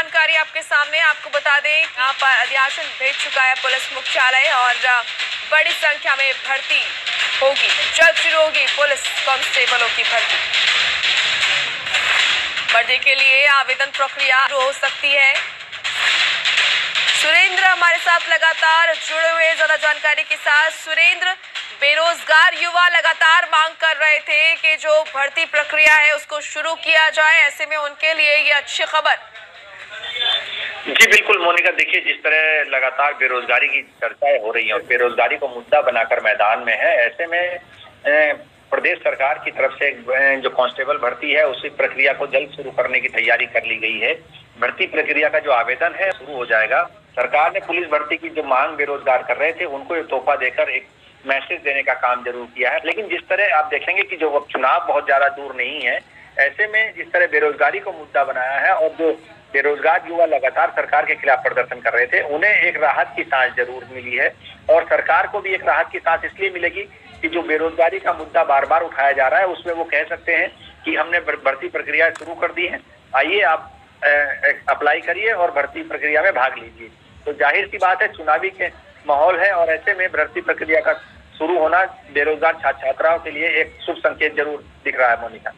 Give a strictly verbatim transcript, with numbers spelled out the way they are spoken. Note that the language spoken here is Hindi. जानकारी आपके सामने। आपको बता दें यहाँ पर अध्यासन भेज चुका है पुलिस मुख्यालय और बड़ी संख्या में भर्ती होगी, जल्द शुरू होगी पुलिस कांस्टेबलों की भर्ती। भर्ती के लिए आवेदन प्रक्रिया शुरू हो सकती है। सुरेंद्र हमारे साथ लगातार जुड़े हुए, ज्यादा जानकारी के साथ। सुरेंद्र, बेरोजगार युवा लगातार मांग कर रहे थे कि जो भर्ती प्रक्रिया है उसको शुरू किया जाए, ऐसे में उनके लिए ये अच्छी खबर। जी बिल्कुल मोनिका, देखिए जिस तरह लगातार बेरोजगारी की चर्चाएं हो रही हैं और बेरोजगारी को मुद्दा बनाकर मैदान में है, ऐसे में प्रदेश सरकार की तरफ से जो कांस्टेबल भर्ती है उसी प्रक्रिया को जल्द शुरू करने की तैयारी कर ली गई है। भर्ती प्रक्रिया का जो आवेदन है शुरू हो जाएगा। सरकार ने पुलिस भर्ती की जो मांग बेरोजगार कर रहे थे उनको ये तोहफा देकर एक मैसेज देने का काम जरूर किया है, लेकिन जिस तरह आप देखेंगे कि जो चुनाव बहुत ज्यादा दूर नहीं है, ऐसे में जिस तरह बेरोजगारी को मुद्दा बनाया है और जो बेरोजगार युवा लगातार सरकार के खिलाफ प्रदर्शन कर रहे थे उन्हें एक राहत की सांस जरूर मिली है। और सरकार को भी एक राहत की सांस इसलिए मिलेगी कि जो बेरोजगारी का मुद्दा बार बार उठाया जा रहा है उसमें वो कह सकते हैं कि हमने भर्ती प्रक्रिया शुरू कर दी है, आइए आप अप्लाई करिए और भर्ती प्रक्रिया में भाग लीजिए। तो जाहिर सी बात है चुनावी के माहौल है और ऐसे में भर्ती प्रक्रिया का शुरू होना बेरोजगार छात्र छात्राओं के लिए एक शुभ संकेत जरूर दिख रहा है मोनिका।